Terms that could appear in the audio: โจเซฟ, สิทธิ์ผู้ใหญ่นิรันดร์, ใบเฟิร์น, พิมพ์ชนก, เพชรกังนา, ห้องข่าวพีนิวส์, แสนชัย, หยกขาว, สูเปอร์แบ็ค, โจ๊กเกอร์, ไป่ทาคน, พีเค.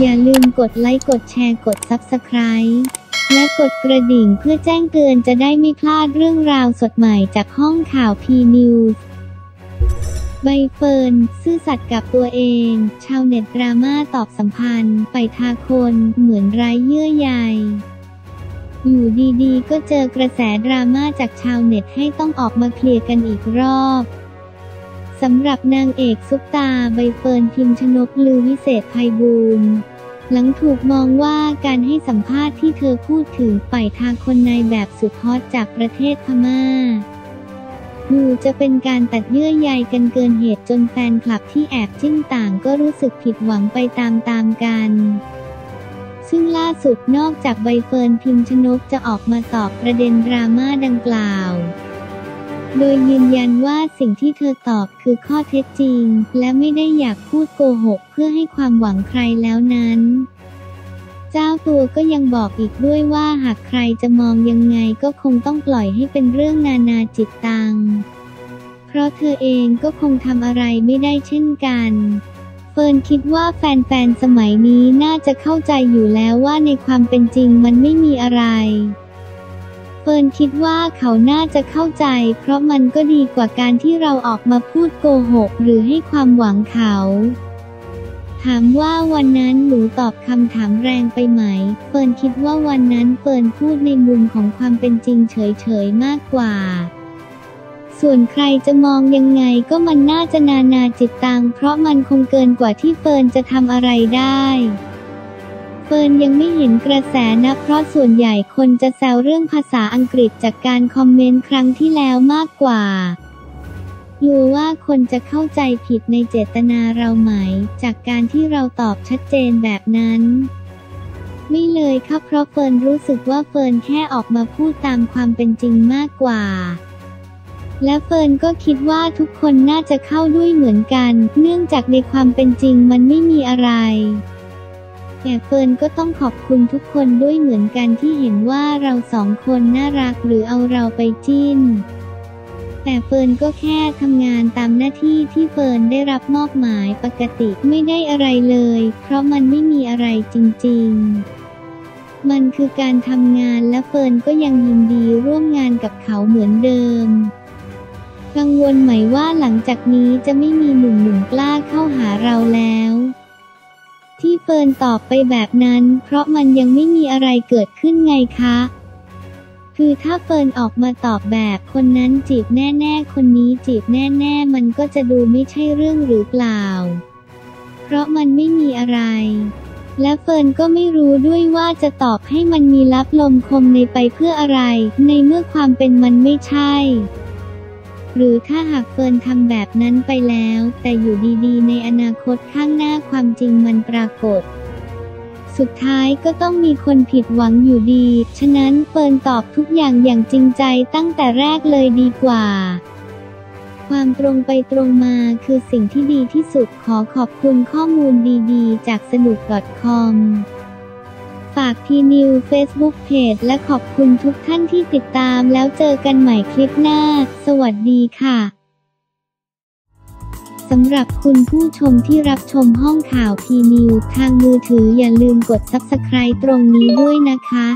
อย่าลืมกดไลค์กดแชร์กด Subscribe และกดกระดิ่งเพื่อแจ้งเตือนจะได้ไม่พลาดเรื่องราวสดใหม่จากห้องข่าว P-Newsใบเฟิร์นซื่อสัตย์กับตัวเองชาวเน็ตดราม่าตอบสัมพันธ์ไปทาคนเหมือนไร้เยื่อใยอยู่ดีๆก็เจอกระแสดราม่าจากชาวเน็ตให้ต้องออกมาเคลียร์กันอีกรอบสำหรับนางเอกซุปตาใบเฟิร์นพิมชนกลือวิเศษไพบูลย์หลังถูกมองว่าการให้สัมภาษณ์ที่เธอพูดถึงไปทาคนนายแบบสุดฮอตจากประเทศพม่าดูจะเป็นการตัดเยื่อใยกันเกินเหตุจนแฟนคลับที่แอบจิ้นต่างก็รู้สึกผิดหวังไปตามกันซึ่งล่าสุดนอกจากใบเฟิร์นพิมชนกจะออกมาตอบประเด็นดราม่าดังกล่าวโดยยืนยันว่าสิ่งที่เธอตอบคือข้อเท็จจริงและไม่ได้อยากพูดโกหกเพื่อให้ความหวังใครแล้วนั้นเจ้าตัวก็ยังบอกอีกด้วยว่าหากใครจะมองยังไงก็คงต้องปล่อยให้เป็นเรื่องนานาจิตตังเพราะเธอเองก็คงทำอะไรไม่ได้เช่นกันเฟิร์นคิดว่าแฟนๆสมัยนี้น่าจะเข้าใจอยู่แล้วว่าในความเป็นจริงมันไม่มีอะไรเฟิร์นคิดว่าเขาน่าจะเข้าใจเพราะมันก็ดีกว่าการที่เราออกมาพูดโกหกหรือให้ความหวังเขาถามว่าวันนั้นหนูตอบคำถามแรงไปไหมเฟิร์นคิดว่าวันนั้นเฟิร์นพูดในมุมของความเป็นจริงเฉยๆมากกว่าส่วนใครจะมองยังไงก็มันน่าจะนานาจิตตังเพราะมันคงเกินกว่าที่เฟิร์นจะทำอะไรได้เฟิร์นยังไม่เห็นกระแสนะเพราะส่วนใหญ่คนจะแซวเรื่องภาษาอังกฤษจากการคอมเมนต์ครั้งที่แล้วมากกว่ากลัวว่าคนจะเข้าใจผิดในเจตนาเราไหมจากการที่เราตอบชัดเจนแบบนั้นไม่เลยครับเพราะเฟิร์นรู้สึกว่าเฟิร์นแค่ออกมาพูดตามความเป็นจริงมากกว่าและเฟิร์นก็คิดว่าทุกคนน่าจะเข้าด้วยเหมือนกันเนื่องจากในความเป็นจริงมันไม่มีอะไรแต่เฟิร์นก็ต้องขอบคุณทุกคนด้วยเหมือนกันที่เห็นว่าเราสองคนน่ารักหรือเอาเราไปจิ้นแต่เฟิร์นก็แค่ทำงานตามหน้าที่ที่เฟิร์นได้รับมอบหมายปกติไม่ได้อะไรเลยเพราะมันไม่มีอะไรจริงๆมันคือการทำงานและเฟิร์นก็ยังยินดีร่วมงานกับเขาเหมือนเดิมกังวลไหมว่าหลังจากนี้จะไม่มีหนุ่มๆกล้าเข้าหาเราแล้วที่เฟิร์นตอบไปแบบนั้นเพราะมันยังไม่มีอะไรเกิดขึ้นไงคะคือถ้าเฟิร์นออกมาตอบแบบคนนั้นจีบแน่ๆคนนี้จีบแน่ๆมันก็จะดูไม่ใช่เรื่องหรือเปล่าเพราะมันไม่มีอะไรและเฟิร์นก็ไม่รู้ด้วยว่าจะตอบให้มันมีลับลมคมในไปเพื่ออะไรในเมื่อความเป็นมันไม่ใช่หรือถ้าหากเฟิร์นทำแบบนั้นไปแล้วแต่อยู่ดีๆในอนาคตข้างหน้าความจริงมันปรากฏสุดท้ายก็ต้องมีคนผิดหวังอยู่ดีฉะนั้นเฟิร์นตอบทุกอย่างอย่างจริงใจตั้งแต่แรกเลยดีกว่าความตรงไปตรงมาคือสิ่งที่ดีที่สุดขอขอบคุณข้อมูลดีๆจากสนุก .com ฝากพีนิว Facebook Page และขอบคุณทุกท่านที่ติดตามแล้วเจอกันใหม่คลิปหน้าสวัสดีค่ะสำหรับคุณผู้ชมที่รับชมห้องข่าว P-News ทางมือถืออย่าลืมกด Subscribe ตรงนี้ด้วยนะคะ